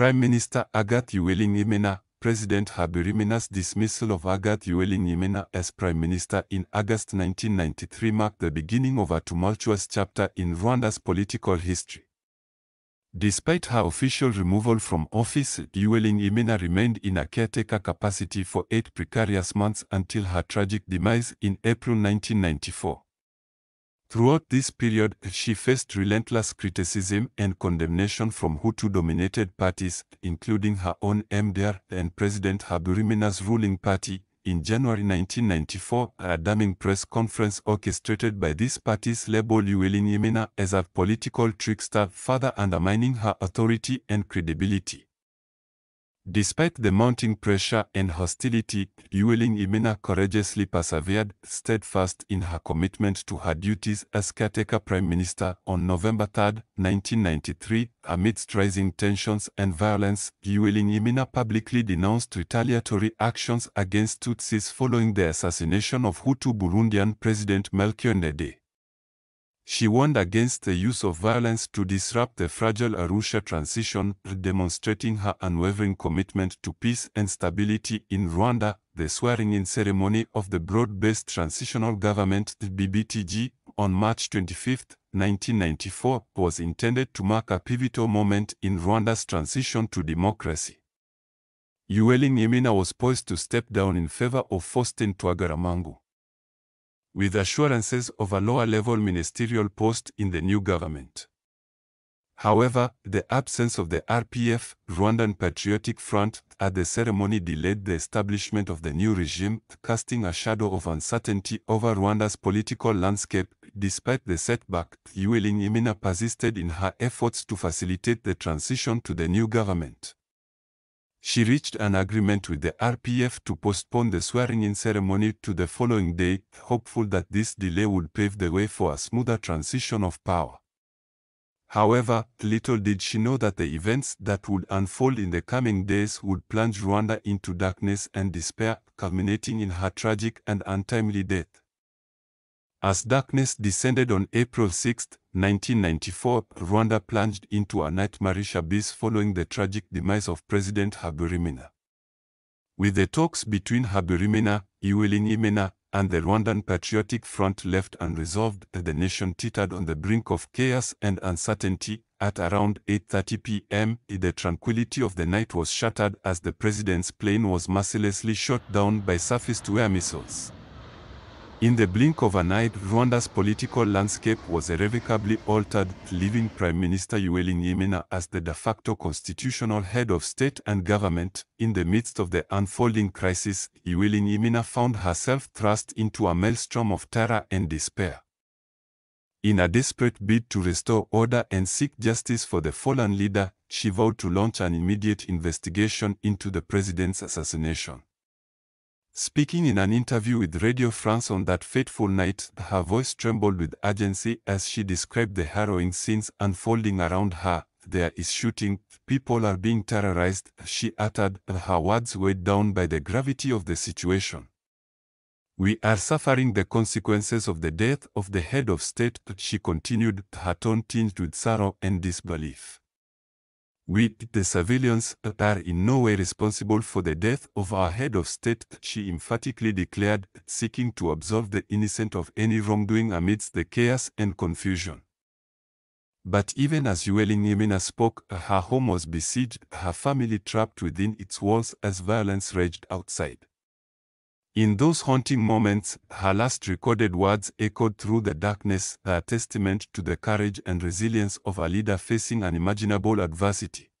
Prime Minister Agathe Uwilingiyimana, President Habyarimana's dismissal of Agathe Uwilingiyimana as Prime Minister in August 1993 marked the beginning of a tumultuous chapter in Rwanda's political history. Despite her official removal from office, Uwilingiyimana remained in a caretaker capacity for 8 precarious months until her tragic demise in April 1994. Throughout this period, she faced relentless criticism and condemnation from Hutu-dominated parties, including her own MDR and President Habyarimana's ruling party. In January 1994, a damning press conference orchestrated by these parties labeled Uwilingiyimana as a political trickster, further undermining her authority and credibility. Despite the mounting pressure and hostility, Uwilingiyimana courageously persevered, steadfast in her commitment to her duties as caretaker Prime Minister. On November 3, 1993, amidst rising tensions and violence, Uwilingiyimana publicly denounced retaliatory actions against Tutsis following the assassination of Hutu Burundian President Melchior Ndadaye. She warned against the use of violence to disrupt the fragile Arusha transition, demonstrating her unwavering commitment to peace and stability in Rwanda. The swearing-in ceremony of the Broad-Based Transitional Government (BBTG) on March 25, 1994, was intended to mark a pivotal moment in Rwanda's transition to democracy. Uwilingiyimana was poised to step down in favor of Faustin Twagiramungu, with assurances of a lower-level ministerial post in the new government. However, the absence of the RPF, Rwandan Patriotic Front, at the ceremony delayed the establishment of the new regime, casting a shadow of uncertainty over Rwanda's political landscape. Despite the setback, Uwilingiyimana persisted in her efforts to facilitate the transition to the new government. She reached an agreement with the RPF to postpone the swearing-in ceremony to the following day, hopeful that this delay would pave the way for a smoother transition of power. However, little did she know that the events that would unfold in the coming days would plunge Rwanda into darkness and despair, culminating in her tragic and untimely death. As darkness descended on April 6, 1994, Rwanda plunged into a nightmarish abyss following the tragic demise of President Habyarimana. With the talks between Habyarimana, Uwilingiyimana, and the Rwandan Patriotic Front left unresolved, the nation teetered on the brink of chaos and uncertainty. At around 8:30 p.m., the tranquility of the night was shattered as the president's plane was mercilessly shot down by surface-to-air missiles. In the blink of an eye, Rwanda's political landscape was irrevocably altered, leaving Prime Minister Uwilingiyimana as the de facto constitutional head of state and government. In the midst of the unfolding crisis, Uwilingiyimana found herself thrust into a maelstrom of terror and despair. In a desperate bid to restore order and seek justice for the fallen leader, she vowed to launch an immediate investigation into the president's assassination. Speaking in an interview with Radio France on that fateful night, her voice trembled with urgency as she described the harrowing scenes unfolding around her. "There is shooting, people are being terrorized," she uttered, her words weighed down by the gravity of the situation. "We are suffering the consequences of the death of the head of state," she continued, her tone tinged with sorrow and disbelief. "We, the civilians, are in no way responsible for the death of our head of state," she emphatically declared, seeking to absolve the innocent of any wrongdoing amidst the chaos and confusion. But even as Uwilingiyimana spoke, her home was besieged, her family trapped within its walls as violence raged outside. In those haunting moments, her last recorded words echoed through the darkness, a testament to the courage and resilience of a leader facing unimaginable adversity.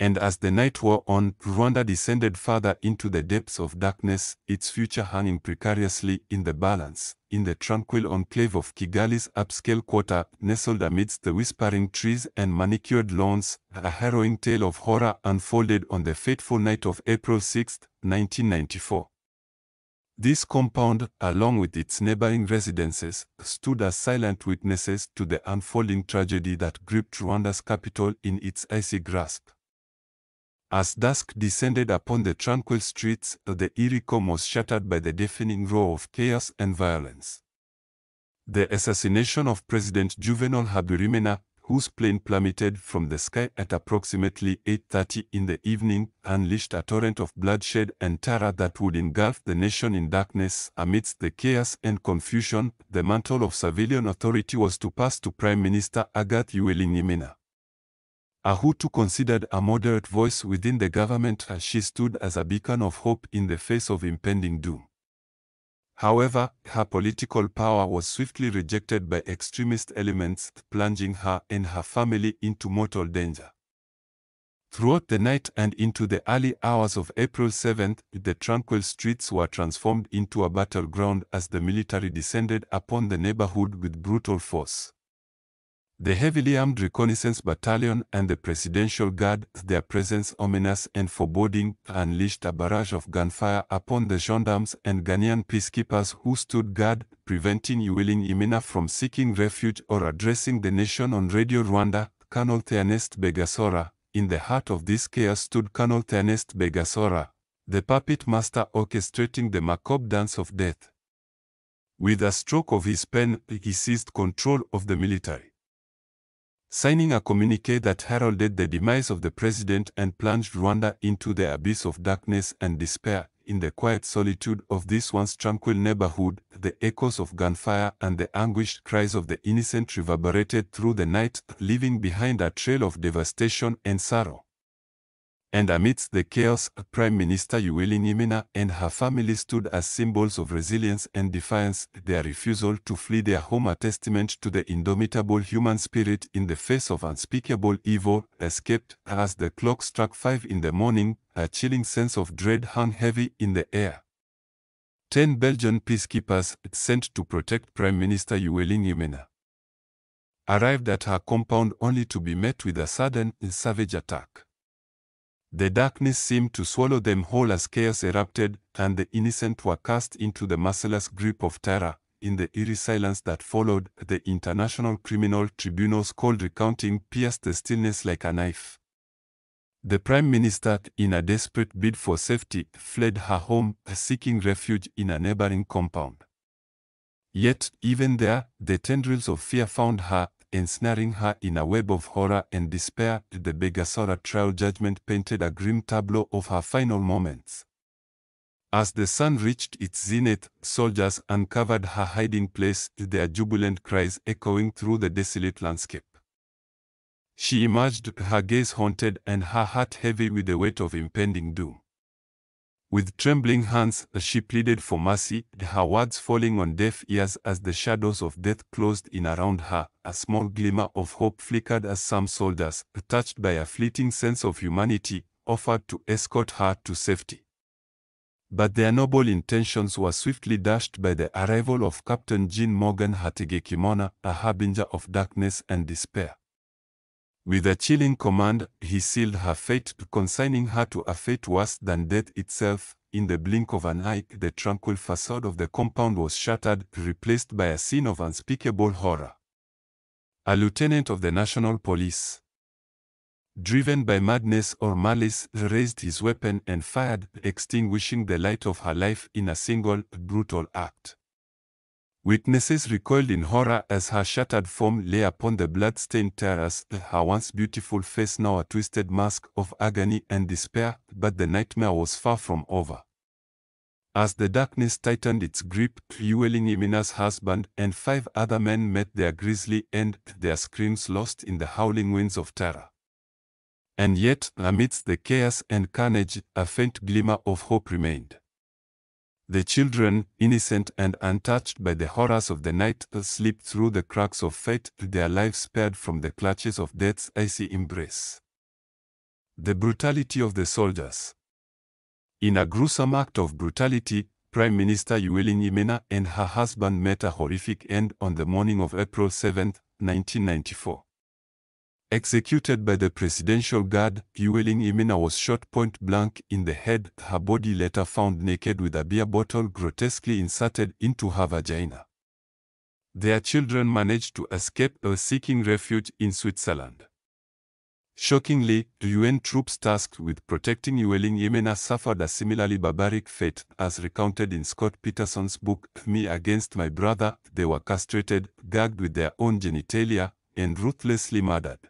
And as the night wore on, Rwanda descended further into the depths of darkness, its future hanging precariously in the balance. In the tranquil enclave of Kigali's upscale quarter, nestled amidst the whispering trees and manicured lawns, a harrowing tale of horror unfolded on the fateful night of April 6, 1994. This compound, along with its neighboring residences, stood as silent witnesses to the unfolding tragedy that gripped Rwanda's capital in its icy grasp. As dusk descended upon the tranquil streets, the eerie calm was shattered by the deafening roar of chaos and violence. The assassination of President Juvenal Habyarimana, whose plane plummeted from the sky at approximately 8:30 in the evening, unleashed a torrent of bloodshed and terror that would engulf the nation in darkness. Amidst the chaos and confusion, the mantle of civilian authority was to pass to Prime Minister Agathe Uwilingiyimana, a Hutu considered a moderate voice within the government, as she stood as a beacon of hope in the face of impending doom. However, her political power was swiftly rejected by extremist elements, plunging her and her family into mortal danger. Throughout the night and into the early hours of April 7th, the tranquil streets were transformed into a battleground as the military descended upon the neighborhood with brutal force. The heavily armed reconnaissance battalion and the Presidential Guard, their presence ominous and foreboding, unleashed a barrage of gunfire upon the gendarmes and Ghanaian peacekeepers who stood guard, preventing Uwilingiyimana from seeking refuge or addressing the nation on Radio Rwanda. Colonel Théoneste Bagosora. In the heart of this chaos stood Colonel Théoneste Bagosora, the puppet master orchestrating the macabre dance of death. With a stroke of his pen, he seized control of the military, signing a communique that heralded the demise of the president and plunged Rwanda into the abyss of darkness and despair. In the quiet solitude of this once tranquil neighborhood, the echoes of gunfire and the anguished cries of the innocent reverberated through the night, leaving behind a trail of devastation and sorrow. And amidst the chaos, Prime Minister Uwilingiyimana and her family stood as symbols of resilience and defiance, their refusal to flee their home a testament to the indomitable human spirit in the face of unspeakable evil. Escaped. As the clock struck 5 in the morning, a chilling sense of dread hung heavy in the air. 10 Belgian peacekeepers, sent to protect Prime Minister Uwilingiyimana, arrived at her compound only to be met with a sudden, savage attack. The darkness seemed to swallow them whole as chaos erupted, and the innocent were cast into the merciless grip of terror. In the eerie silence that followed, the International Criminal Tribunal's cold recounting pierced the stillness like a knife. The Prime Minister, in a desperate bid for safety, fled her home, seeking refuge in a neighboring compound. Yet, even there, the tendrils of fear found her, ensnaring her in a web of horror and despair. The Bagosora trial judgment painted a grim tableau of her final moments. As the sun reached its zenith, soldiers uncovered her hiding place, their jubilant cries echoing through the desolate landscape. She emerged, her gaze haunted and her heart heavy with the weight of impending doom. With trembling hands, she pleaded for mercy, her words falling on deaf ears as the shadows of death closed in around her. A small glimmer of hope flickered as some soldiers, touched by a fleeting sense of humanity, offered to escort her to safety. But their noble intentions were swiftly dashed by the arrival of Captain Jean Morgan Hategekimana, a harbinger of darkness and despair. With a chilling command, he sealed her fate, consigning her to a fate worse than death itself. In the blink of an eye, the tranquil facade of the compound was shattered, replaced by a scene of unspeakable horror. A lieutenant of the National Police, driven by madness or malice, raised his weapon and fired, extinguishing the light of her life in a single, brutal act. Witnesses recoiled in horror as her shattered form lay upon the blood-stained terrace, her once beautiful face now a twisted mask of agony and despair. But the nightmare was far from over. As the darkness tightened its grip, Uwilingiyimana's husband and 5 other men met their grisly end, their screams lost in the howling winds of terror. And yet, amidst the chaos and carnage, a faint glimmer of hope remained. The children, innocent and untouched by the horrors of the night, slipped through the cracks of fate, their lives spared from the clutches of death's icy embrace. The brutality of the soldiers. In a gruesome act of brutality, Prime Minister Uwilingiyimana and her husband met a horrific end on the morning of April 7, 1994. Executed by the Presidential Guard, Uwilingiyimana was shot point-blank in the head, her body later found naked with a beer bottle grotesquely inserted into her vagina. Their children managed to escape, seeking refuge in Switzerland. Shockingly, UN troops tasked with protecting Uwilingiyimana suffered a similarly barbaric fate, as recounted in Scott Peterson's book, Me Against My Brother. They were castrated, gagged with their own genitalia, and ruthlessly murdered.